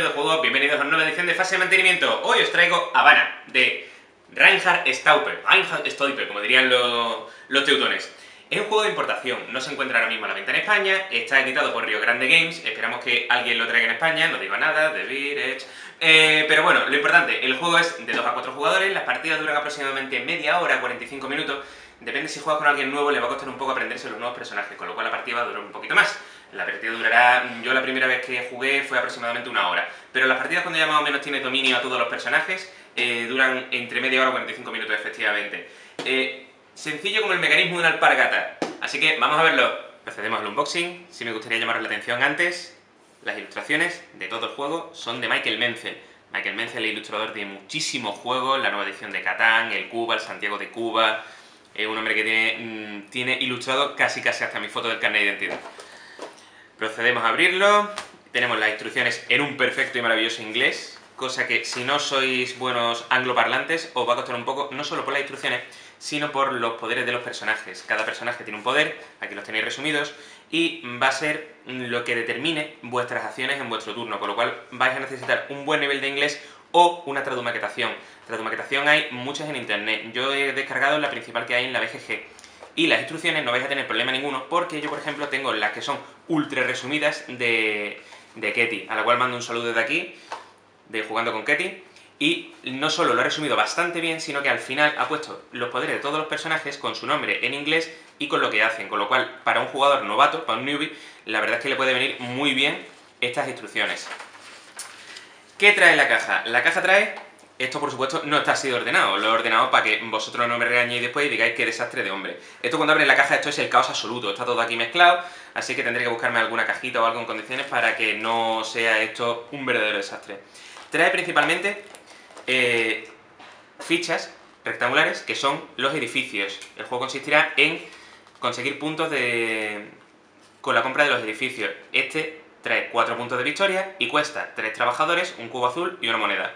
Compañeros de juego, bienvenidos a una nueva edición de Fase de Mantenimiento. Hoy os traigo Havana, de Reinhard Staupe, como dirían los teutones. Es un juego de importación, no se encuentra ahora mismo a la venta en España, está editado por Rio Grande Games, esperamos que alguien lo traiga en España, no digo nada, pero bueno, lo importante, el juego es de 2 a 4 jugadores, las partidas duran aproximadamente media hora, 45 minutos, depende si juegas con alguien nuevo, le va a costar un poco aprenderse los nuevos personajes, con lo cual la partida va a durar un poquito más. La partida durará, yo la primera vez que jugué fue aproximadamente una hora, pero las partidas cuando ya más o menos tienes dominio a todos los personajes duran entre media hora y 45 minutos efectivamente. Sencillo como el mecanismo de una alpargata, así que vamos a verlo. Procedemos al unboxing. Sí me gustaría llamaros la atención antes, las ilustraciones de todo el juego son de Michael Menzel. Michael Menzel es ilustrador de muchísimos juegos, la nueva edición de Catán, el Cuba, el Santiago de Cuba, es un hombre que tiene ilustrado casi hasta mi foto del carnet de identidad. Procedemos a abrirlo, tenemos las instrucciones en un perfecto y maravilloso inglés, cosa que si no sois buenos angloparlantes os va a costar un poco, no solo por las instrucciones, sino por los poderes de los personajes. Cada personaje tiene un poder, aquí los tenéis resumidos, y va a ser lo que determine vuestras acciones en vuestro turno, con lo cual vais a necesitar un buen nivel de inglés o una tradumaquetación. Tradumaquetación hay muchas en internet, yo he descargado la principal que hay en la BGG. Y las instrucciones no vais a tener problema ninguno porque yo, por ejemplo, tengo las que son ultra resumidas de Ketty, a la cual mando un saludo desde aquí, de Jugando con Ketty. Y no solo lo ha resumido bastante bien, sino que al final ha puesto los poderes de todos los personajes con su nombre en inglés y con lo que hacen. Con lo cual, para un jugador novato, para un newbie, la verdad es que le puede venir muy bien estas instrucciones. ¿Qué trae la caja? La caja trae... Esto, por supuesto, no está así de ordenado. Lo he ordenado para que vosotros no me regañéis después y digáis qué desastre de hombre. Esto cuando abres la caja, esto es el caos absoluto. Está todo aquí mezclado, así que tendré que buscarme alguna cajita o algo en condiciones para que no sea esto un verdadero desastre. Trae principalmente fichas rectangulares que son los edificios. El juego consistirá en conseguir puntos con la compra de los edificios. Este trae 4 puntos de victoria y cuesta 3 trabajadores, un cubo azul y una moneda.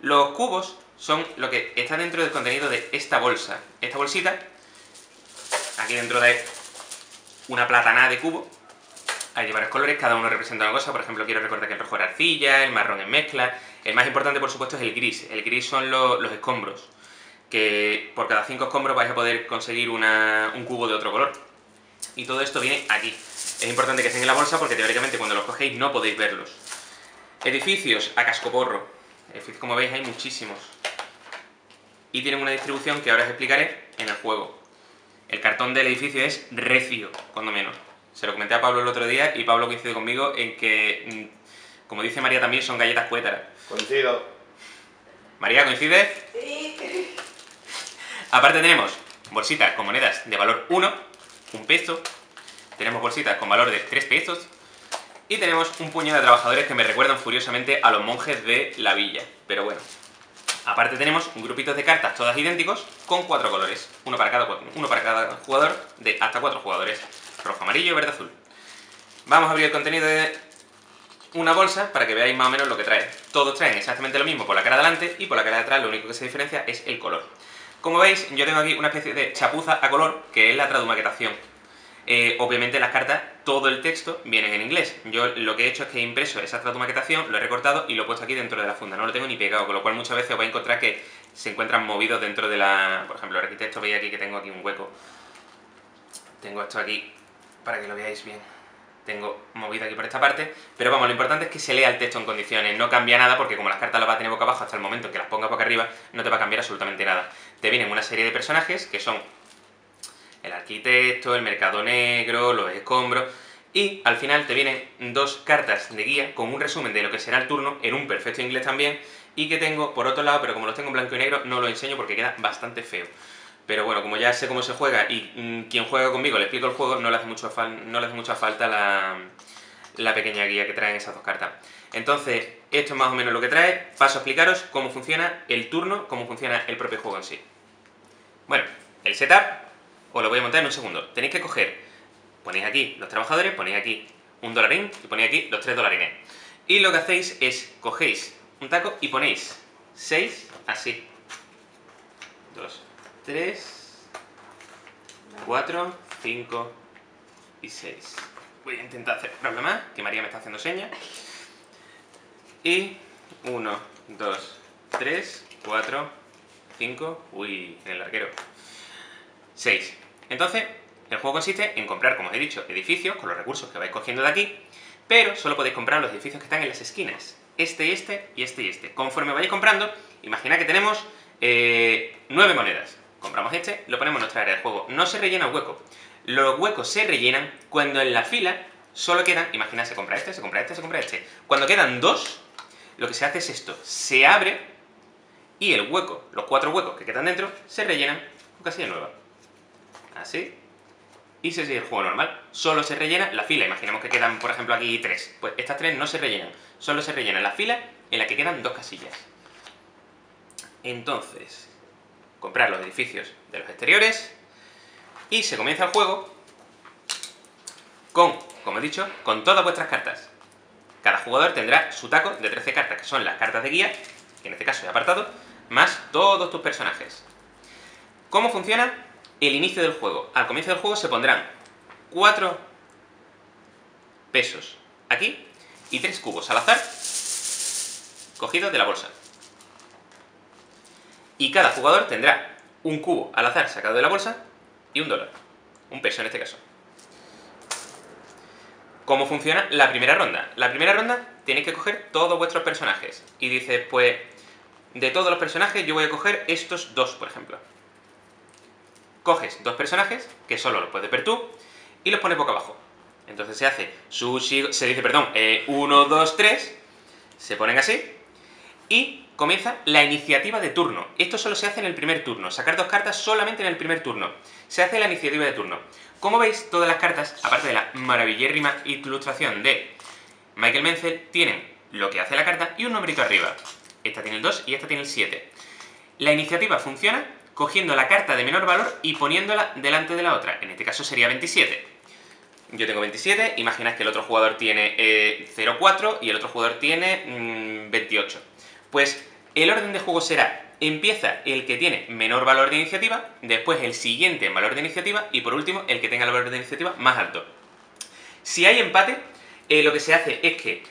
Los cubos son lo que está dentro del contenido de esta bolsa. Esta bolsita, aquí dentro de una platanada de cubo, hay varios colores, cada uno representa una cosa. Por ejemplo, quiero recordar que el rojo era arcilla, el marrón es mezcla. El más importante, por supuesto, es el gris. El gris son los escombros, que por cada 5 escombros vais a poder conseguir un cubo de otro color. Y todo esto viene aquí. Es importante que estén en la bolsa porque teóricamente cuando los cogéis no podéis verlos. Edificios a cascoporro. Como veis hay muchísimos y tienen una distribución que ahora os explicaré en el juego. El cartón del edificio es recio, cuando menos. Se lo comenté a Pablo el otro día y Pablo coincide conmigo en que, como dice María también, son galletas cuétaras. Coincido. María, ¿coincides? Sí. Aparte tenemos bolsitas con monedas de valor 1, un peso, tenemos bolsitas con valor de 3 pesos, y tenemos un puñado de trabajadores que me recuerdan furiosamente a los monjes de la villa. Pero bueno, aparte tenemos grupitos de cartas, todas idénticos, con 4 colores. Uno para cada jugador, de hasta 4 jugadores. Rojo, amarillo, verde, azul. Vamos a abrir el contenido de una bolsa para que veáis más o menos lo que trae. Todos traen exactamente lo mismo por la cara de delante y por la cara de atrás, lo único que se diferencia es el color. Como veis, yo tengo aquí una especie de chapuza a color, que es la tradumaquetación. Obviamente las cartas, todo el texto vienen en inglés. Yo lo que he hecho es que he impreso esa tradumaquetación, lo he recortado y lo he puesto aquí dentro de la funda. No lo tengo ni pegado, con lo cual muchas veces os vais a encontrar que se encuentran movidos dentro de la... Por ejemplo, el arquitecto, veis aquí que tengo aquí un hueco. Tengo esto aquí para que lo veáis bien. Tengo movido aquí por esta parte. Pero vamos, lo importante es que se lea el texto en condiciones. No cambia nada porque como las cartas las vas a tener boca abajo hasta el momento en que las pongas boca arriba, no te va a cambiar absolutamente nada. Te vienen una serie de personajes que son... el arquitecto, el mercado negro, los escombros... Y al final te vienen 2 cartas de guía con un resumen de lo que será el turno, en un perfecto inglés también, y que tengo por otro lado, pero como los tengo en blanco y negro no los enseño porque queda bastante feo. Pero bueno, como ya sé cómo se juega y quien juega conmigo le explico el juego, no le hace mucha falta la pequeña guía que traen esas 2 cartas. Entonces, esto es más o menos lo que trae. Paso a explicaros cómo funciona el turno, cómo funciona el propio juego en sí. Bueno, el setup... os lo voy a montar en un segundo. Tenéis que coger, ponéis aquí los trabajadores, ponéis aquí un dolarín y ponéis aquí los 3 dolarines. Y lo que hacéis es, cogéis un taco y ponéis 6, así. 2, 3, 4, 5 y 6. Voy a intentar hacer problema, que María me está haciendo señas. Y 1, 2, 3, 4, 5, uy, el arquero, 6. Entonces, el juego consiste en comprar, como os he dicho, edificios con los recursos que vais cogiendo de aquí, pero solo podéis comprar los edificios que están en las esquinas. Este y este. Conforme vayáis comprando, imaginad que tenemos 9 monedas. Compramos este, lo ponemos en nuestra área de juego. No se rellena el hueco. Los huecos se rellenan cuando en la fila solo quedan... Imaginad, se compra este, se compra este, se compra este. Cuando quedan 2, lo que se hace es esto. Se abre y el hueco, los 4 huecos que quedan dentro, se rellenan con casilla nueva. Así. Y se sigue el juego normal. Solo se rellena la fila. Imaginemos que quedan, por ejemplo, aquí 3. Pues estas 3 no se rellenan. Solo se rellena la fila en la que quedan 2 casillas. Entonces, comprar los edificios de los exteriores. Y se comienza el juego con, como he dicho, con todas vuestras cartas. Cada jugador tendrá su taco de 13 cartas, que son las cartas de guía, que en este caso es apartado, más todos tus personajes. ¿Cómo funciona? El inicio del juego. Al comienzo del juego se pondrán 4 pesos aquí y 3 cubos al azar cogidos de la bolsa. Y cada jugador tendrá un cubo al azar sacado de la bolsa y $1. Un peso en este caso. ¿Cómo funciona la primera ronda? La primera ronda tenéis que coger todos vuestros personajes. Y dices, pues, de todos los personajes yo voy a coger estos 2, por ejemplo. Coges 2 personajes, que solo los puedes ver tú, y los pones boca abajo. Entonces se hace sushi, se dice, perdón, 1, 2, 3, se ponen así, y comienza la iniciativa de turno. Esto solo se hace en el primer turno, sacar 2 cartas solamente en el primer turno. Se hace la iniciativa de turno. Como veis, todas las cartas, aparte de la maravillérrima ilustración de Michael Menzel, tienen lo que hace la carta y un numerito arriba. Esta tiene el 2 y esta tiene el 7. La iniciativa funciona cogiendo la carta de menor valor y poniéndola delante de la otra. En este caso sería 27. Yo tengo 27, imaginad que el otro jugador tiene 0,4 y el otro jugador tiene 28. Pues el orden de juego será, empieza el que tiene menor valor de iniciativa, después el siguiente en valor de iniciativa y por último el que tenga el valor de iniciativa más alto. Si hay empate, lo que se hace es que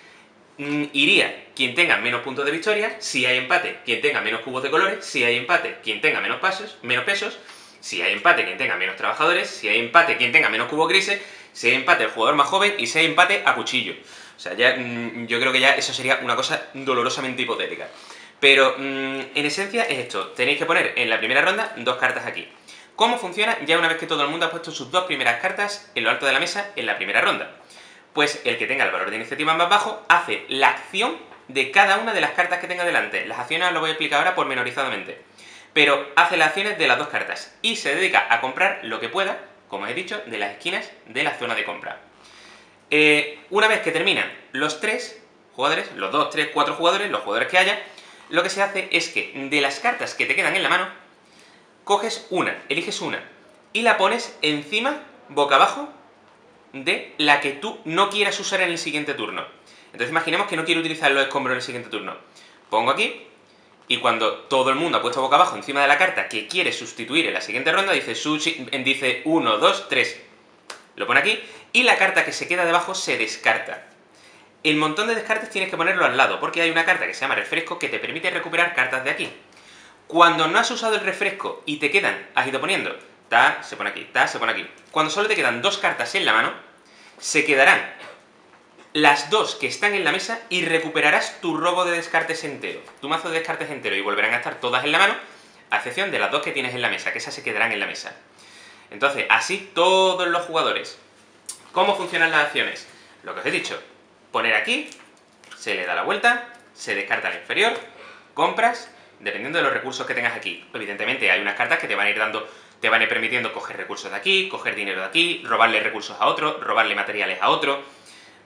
iría quien tenga menos puntos de victoria, si hay empate, quien tenga menos cubos de colores, si hay empate, quien tenga menos pesos, si hay empate, quien tenga menos trabajadores, si hay empate, quien tenga menos cubos grises, si hay empate, el jugador más joven y si hay empate, a cuchillo. O sea, ya, yo creo que ya eso sería una cosa dolorosamente hipotética. Pero en esencia es esto, tenéis que poner en la primera ronda 2 cartas aquí. ¿Cómo funciona ya una vez que todo el mundo ha puesto sus 2 primeras cartas en lo alto de la mesa en la primera ronda? Pues el que tenga el valor de iniciativa más bajo hace la acción de cada una de las cartas que tenga delante. Las acciones las voy a explicar ahora pormenorizadamente. Pero hace las acciones de las 2 cartas y se dedica a comprar lo que pueda, como os he dicho, de las esquinas de la zona de compra. Una vez que terminan los 3 jugadores, los 2, 3, 4 jugadores, los jugadores que haya, lo que se hace es que de las cartas que te quedan en la mano, coges una, eliges una y la pones encima, boca abajo, de la que tú no quieras usar en el siguiente turno. Entonces imaginemos que no quiero utilizar los escombros en el siguiente turno. Pongo aquí, y cuando todo el mundo ha puesto boca abajo encima de la carta que quiere sustituir en la siguiente ronda, dice sushi, dice 1, 2, 3. Lo pone aquí, y la carta que se queda debajo se descarta. El montón de descartes tienes que ponerlo al lado, porque hay una carta que se llama refresco que te permite recuperar cartas de aquí. Cuando no has usado el refresco y te quedan, has ido poniendo... Ta, se pone aquí, ta, se pone aquí. Cuando solo te quedan 2 cartas en la mano, se quedarán las 2 que están en la mesa y recuperarás tu robo de descartes entero, tu mazo de descartes entero, y volverán a estar todas en la mano, a excepción de las 2 que tienes en la mesa, que esas se quedarán en la mesa. Entonces, así todos los jugadores. ¿Cómo funcionan las acciones? Lo que os he dicho, poner aquí, se le da la vuelta, se descarta la inferior, compras, dependiendo de los recursos que tengas aquí. Evidentemente hay unas cartas que te van a ir dando... Te van a ir permitiendo coger recursos de aquí, coger dinero de aquí, robarle recursos a otro, robarle materiales a otro.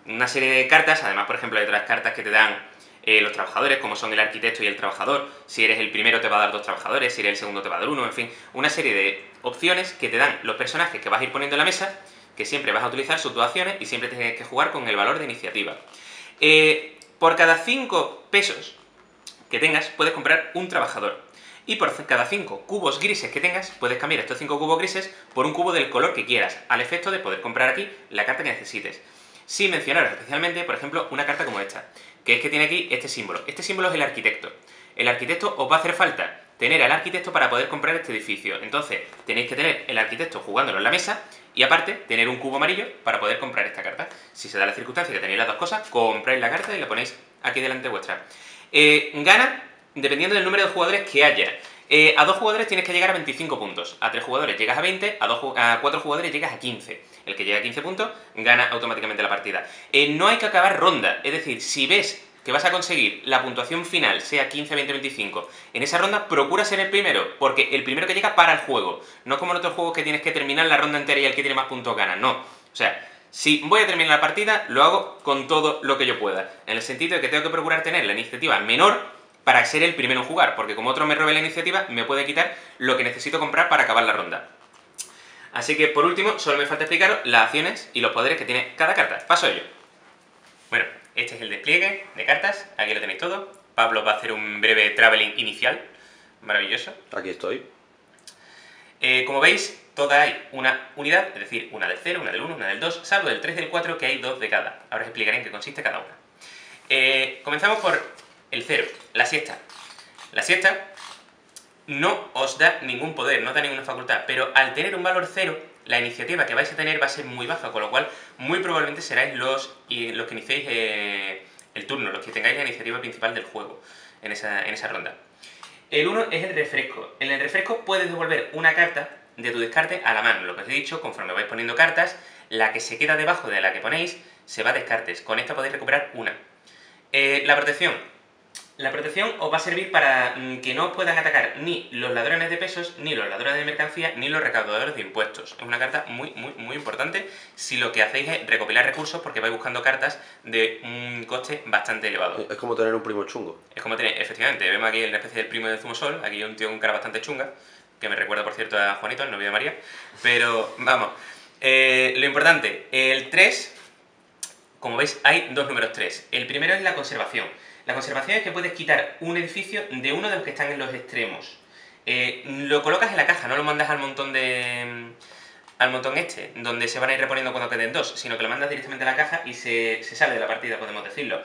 Una serie de cartas, además, por ejemplo, hay otras cartas que te dan los trabajadores, como son el arquitecto y el trabajador. Si eres el primero te va a dar 2 trabajadores, si eres el segundo te va a dar 1, en fin. Una serie de opciones que te dan los personajes que vas a ir poniendo en la mesa, que siempre vas a utilizar sus 2 acciones y siempre tienes que jugar con el valor de iniciativa. Por cada 5 pesos que tengas, puedes comprar un trabajador. Y por cada 5 cubos grises que tengas, puedes cambiar estos 5 cubos grises por un cubo del color que quieras, al efecto de poder comprar aquí la carta que necesites. sin mencionaros especialmente, por ejemplo, una carta como esta, que es que tiene aquí este símbolo. Este símbolo es el arquitecto. El arquitecto os va a hacer falta tener al arquitecto para poder comprar este edificio. Entonces, tenéis que tener el arquitecto jugándolo en la mesa y, aparte, tener un cubo amarillo para poder comprar esta carta. Si se da la circunstancia que tenéis las dos cosas, compráis la carta y la ponéis aquí delante vuestra. Gana dependiendo del número de jugadores que haya. A dos jugadores tienes que llegar a 25 puntos, a tres jugadores llegas a 20, a cuatro jugadores llegas a 15. El que llega a 15 puntos gana automáticamente la partida. No hay que acabar ronda, es decir, si ves que vas a conseguir la puntuación final, sea 15, 20, 25, en esa ronda procura ser el primero, porque el primero que llega para el juego. No es como en otros juegos que tienes que terminar la ronda entera y el que tiene más puntos gana, no. O sea, si voy a terminar la partida, lo hago con todo lo que yo pueda, en el sentido de que tengo que procurar tener la iniciativa menor para ser el primero en jugar, porque como otro me robe la iniciativa, me puede quitar lo que necesito comprar para acabar la ronda. Así que, por último, solo me falta explicaros las acciones y los poderes que tiene cada carta. Paso a ello. Bueno, este es el despliegue de cartas, aquí lo tenéis todo. Pablo va a hacer un breve traveling inicial, maravilloso. Aquí estoy. Como veis, toda hay una unidad, es decir, una del 0, una del 1, una del 2, salvo del 3 y del 4, que hay dos de cada. Ahora os explicaré en qué consiste cada una. Comenzamos por el 0, la siesta. La siesta no os da ningún poder, no da ninguna facultad, pero al tener un valor 0, la iniciativa que vais a tener va a ser muy baja, con lo cual muy probablemente seráis los que iniciéis el turno, los que tengáis la iniciativa principal del juego en esa ronda. El 1 es el refresco. En el refresco puedes devolver una carta de tu descarte a la mano. Lo que os he dicho, conforme vais poniendo cartas, la que se queda debajo de la que ponéis se va a descartes. Con esta podéis recuperar una. La protección. La protección os va a servir para que no os puedan atacar ni los ladrones de pesos, ni los ladrones de mercancía, ni los recaudadores de impuestos. Es una carta muy, muy, muy importante si lo que hacéis es recopilar recursos, porque vais buscando cartas de un coste bastante elevado. Es como tener un primo chungo. Es como tener, efectivamente, vemos aquí una especie del primo de Zumosol, aquí un tío con cara bastante chunga, que me recuerda, por cierto, a Juanito, el novio de María. Pero, vamos, lo importante, el 3, como veis, hay dos números 3. El primero es la conservación. La conservación es que puedes quitar un edificio de uno de los que están en los extremos. Lo colocas en la caja, no lo mandas al montón este, donde se van a ir reponiendo cuando queden dos, sino que lo mandas directamente a la caja y se sale de la partida, podemos decirlo.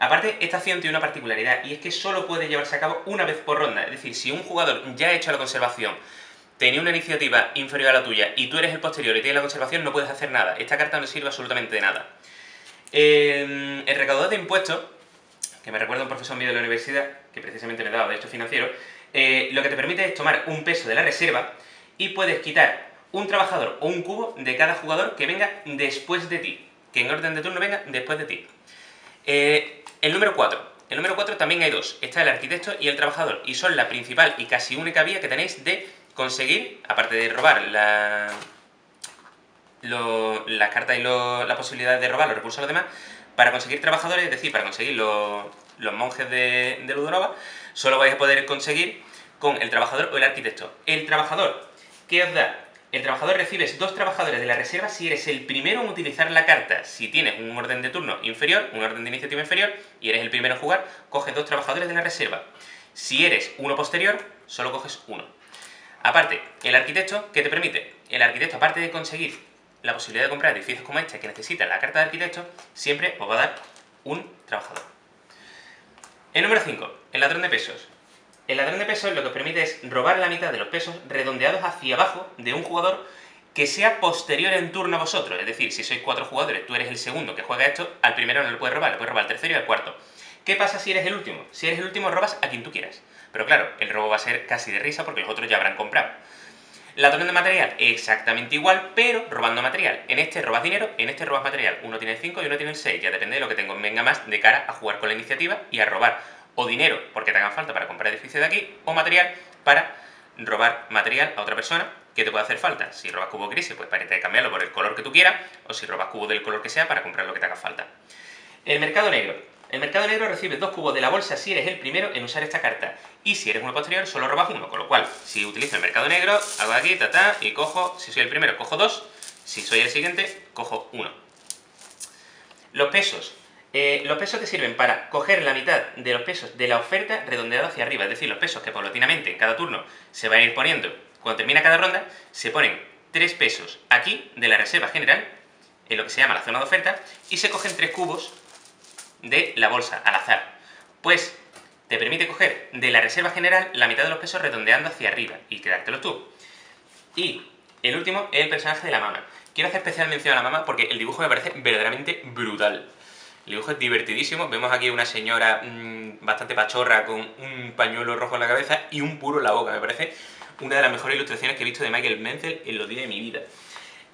Aparte, esta acción tiene una particularidad, y es que solo puede llevarse a cabo una vez por ronda. Es decir, si un jugador ya ha hecho la conservación, tenía una iniciativa inferior a la tuya, y tú eres el posterior y tienes la conservación, no puedes hacer nada. Esta carta no sirve absolutamente de nada. El recaudador de impuestos, que me recuerda un profesor mío de la universidad, que precisamente me daba de esto financiero, lo que te permite es tomar un peso de la reserva y puedes quitar un trabajador o un cubo de cada jugador que venga después de ti, que en orden de turno venga después de ti. El número 4. El número 4 también hay dos. Está el arquitecto y el trabajador, y son la principal y casi única vía que tenéis de conseguir, aparte de robar las cartas y la posibilidad de robar los recursos a los demás, para conseguir trabajadores, es decir, para conseguir los monjes de Ludonova, solo vais a poder conseguir con el trabajador o el arquitecto. El trabajador, ¿qué os da? El trabajador recibes dos trabajadores de la reserva si eres el primero en utilizar la carta. Si tienes un orden de turno inferior, un orden de iniciativa inferior, y eres el primero en jugar, coges dos trabajadores de la reserva. Si eres uno posterior, solo coges uno. Aparte, el arquitecto, ¿qué te permite? El arquitecto, aparte de conseguir la posibilidad de comprar edificios como este que necesita la carta de arquitecto, siempre os va a dar un trabajador. El número 5, el ladrón de pesos. El ladrón de pesos lo que os permite es robar la mitad de los pesos redondeados hacia abajo de un jugador que sea posterior en turno a vosotros. Es decir, si sois cuatro jugadores, tú eres el segundo que juega esto, al primero no le puedes robar al tercero y al cuarto. ¿Qué pasa si eres el último? Si eres el último, robas a quien tú quieras. Pero claro, el robo va a ser casi de risa porque los otros ya habrán comprado. Ladrón de material, exactamente igual, pero robando material. En este robas dinero, en este robas material. Uno tiene el 5 y uno tiene el 6, ya depende de lo que tengo venga más de cara a jugar con la iniciativa y a robar o dinero, porque te hagan falta para comprar edificios de aquí, o material para robar material a otra persona que te pueda hacer falta. Si robas cubo gris, pues para que cambiarlo por el color que tú quieras, o si robas cubo del color que sea para comprar lo que te haga falta. El mercado negro. El mercado negro recibe dos cubos de la bolsa si eres el primero en usar esta carta. Y si eres uno posterior, solo robas uno. Con lo cual, si utilizo el mercado negro, hago aquí, y cojo, si soy el primero, cojo dos. Si soy el siguiente, cojo uno. Los pesos. Los pesos te sirven para coger la mitad de los pesos de la oferta redondeado hacia arriba. Es decir, los pesos que paulatinamente en cada turno se van a ir poniendo. Cuando termina cada ronda, se ponen 3 pesos aquí de la reserva general en lo que se llama la zona de oferta, y se cogen 3 cubos de la bolsa al azar. Pues te permite coger de la reserva general la mitad de los pesos redondeando hacia arriba y quedártelos tú. Y el último es el personaje de la mamá. Quiero hacer especial mención a la mamá porque el dibujo me parece verdaderamente brutal. El dibujo es divertidísimo. Vemos aquí una señora bastante pachorra con un pañuelo rojo en la cabeza y un puro en la boca. Me parece una de las mejores ilustraciones que he visto de Michael Menzel en los días de mi vida.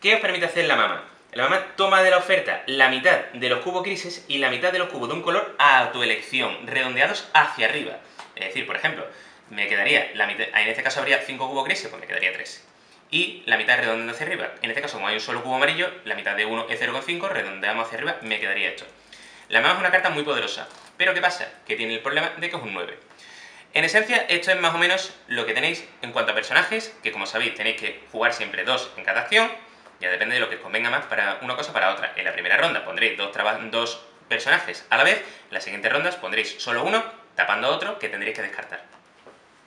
¿Qué os permite hacer la mamá? La mamá toma de la oferta la mitad de los cubos grises y la mitad de los cubos de un color a tu elección, redondeados hacia arriba. Es decir, por ejemplo, me quedaría la mitad, en este caso habría 5 cubos grises, pues me quedaría 3. Y la mitad redondeando hacia arriba. En este caso, como hay un solo cubo amarillo, la mitad de uno es 0,5, redondeamos hacia arriba, me quedaría esto. La mamá es una carta muy poderosa, pero ¿qué pasa? Que tiene el problema de que es un 9. En esencia, esto es más o menos lo que tenéis en cuanto a personajes, que como sabéis tenéis que jugar siempre 2 en cada acción. Ya depende de lo que os convenga más para una cosa o para otra. En la primera ronda pondréis dos personajes a la vez. En las siguientes rondas pondréis solo uno, tapando a otro que tendréis que descartar.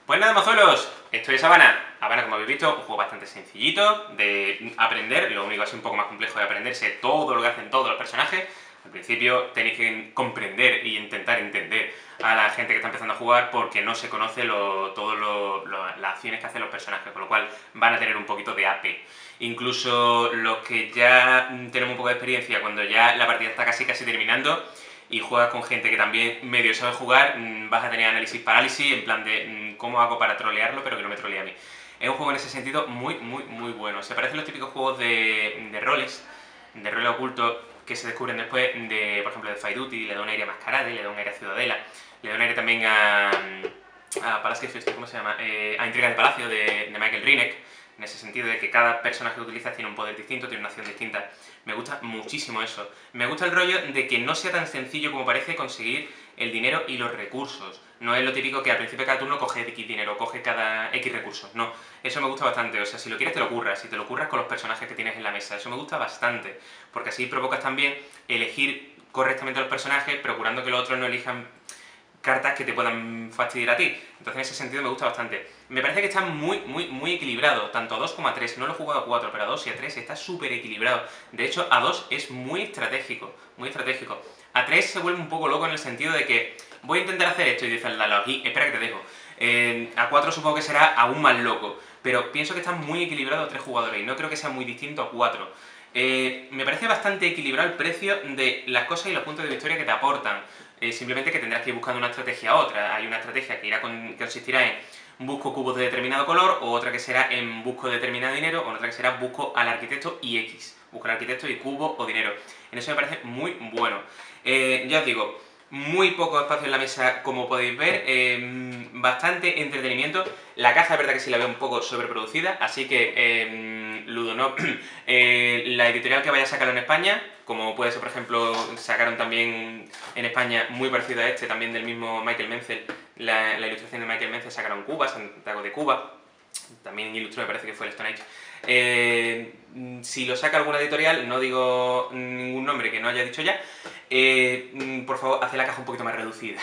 Pues nada, mozuelos, esto es Havana. Havana, como habéis visto, un juego bastante sencillito de aprender. Lo único así un poco más complejo de aprenderse todo lo que hacen todos los personajes. Al principio tenéis que comprender y intentar entender a la gente que está empezando a jugar porque no se conocen todas las acciones que hacen los personajes, con lo cual van a tener un poquito de AP. Incluso los que ya tenemos un poco de experiencia, cuando ya la partida está casi terminando y juegas con gente que también medio sabe jugar, vas a tener análisis parálisis en plan de cómo hago para trolearlo pero que no me trolea a mí. Es un juego en ese sentido muy bueno. Se parecen los típicos juegos de roles ocultos que se descubren después de, por ejemplo, de Fight Duty. Le da un aire a Mascarade, le da un aire a Ciudadela, le da un aire también a Palacio, ¿cómo se llama? A Intrigas de Palacio de Michael Rineck, en ese sentido de que cada personaje que utilizas tiene un poder distinto, tiene una acción distinta. Me gusta muchísimo eso. Me gusta el rollo de que no sea tan sencillo como parece conseguir el dinero y los recursos. No es lo típico que al principio de cada turno coges X dinero, coges cada X recursos. No, eso me gusta bastante. O sea, si lo quieres te lo curras, si te lo curras con los personajes que tienes en la mesa. Eso me gusta bastante, porque así provocas también elegir correctamente a los personajes, procurando que los otros no elijan cartas que te puedan fastidiar a ti. Entonces en ese sentido me gusta bastante. Me parece que está muy equilibrado, tanto a 2 como a 3. No lo he jugado a 4, pero a 2 y a 3 está súper equilibrado. De hecho, a 2 es muy estratégico. A 3 se vuelve un poco loco en el sentido de que voy a intentar hacer esto y dices, aquí, espera que te dejo. A 4 supongo que será aún más loco, pero pienso que está muy equilibrado a 3 jugadores y no creo que sea muy distinto a 4. Me parece bastante equilibrado el precio de las cosas y los puntos de victoria que te aportan. Simplemente que tendrás que ir buscando una estrategia a otra. Hay una estrategia que consistirá en busco cubos de determinado color, o otra que será en busco de determinado dinero, o otra que será busco al arquitecto y X. Busco al arquitecto y cubo o dinero. En eso me parece muy bueno. Ya os digo, muy poco espacio en la mesa, como podéis ver, bastante entretenimiento. La caja es verdad que sí la veo un poco sobreproducida, así que Ludonop, la editorial que vaya a sacarlo en España, como puede ser por ejemplo, sacaron también en España muy parecido a este, también del mismo Michael Menzel, la ilustración de Michael Menzel, sacaron Cuba, Santiago de Cuba, también ilustró, me parece que fue el Stonehenge. Si lo saca alguna editorial, no digo ningún nombre que no haya dicho ya, por favor, haced la caja un poquito más reducida.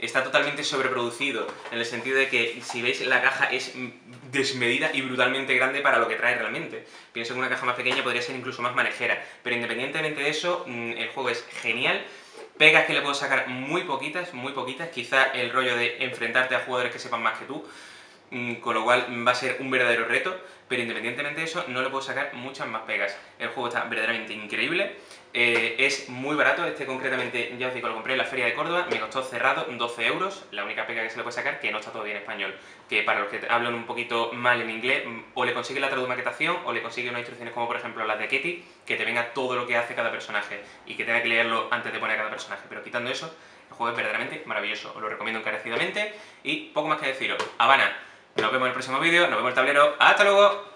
Está totalmente sobreproducido, en el sentido de que, si veis, la caja es desmedida y brutalmente grande para lo que trae realmente. Pienso que una caja más pequeña podría ser incluso más manejera, pero independientemente de eso, el juego es genial. Pegas que le puedo sacar muy poquitas, quizá el rollo de enfrentarte a jugadores que sepan más que tú, con lo cual va a ser un verdadero reto, pero independientemente de eso no le puedo sacar muchas más pegas. El juego está verdaderamente increíble, es muy barato. Este concretamente, ya os digo, lo compré en la Feria de Córdoba, me costó cerrado 12 euros, la única pega que se le puede sacar, que no está todavía en español, que para los que hablan un poquito mal en inglés, o le consigue la tradumaquetación, o le consigue unas instrucciones como por ejemplo las de Ketty, que te venga todo lo que hace cada personaje, y que tenga que leerlo antes de poner a cada personaje, pero quitando eso, el juego es verdaderamente maravilloso, os lo recomiendo encarecidamente, y poco más que deciros. Havana. Nos vemos en el próximo vídeo, nos vemos en el tablero. ¡Hasta luego!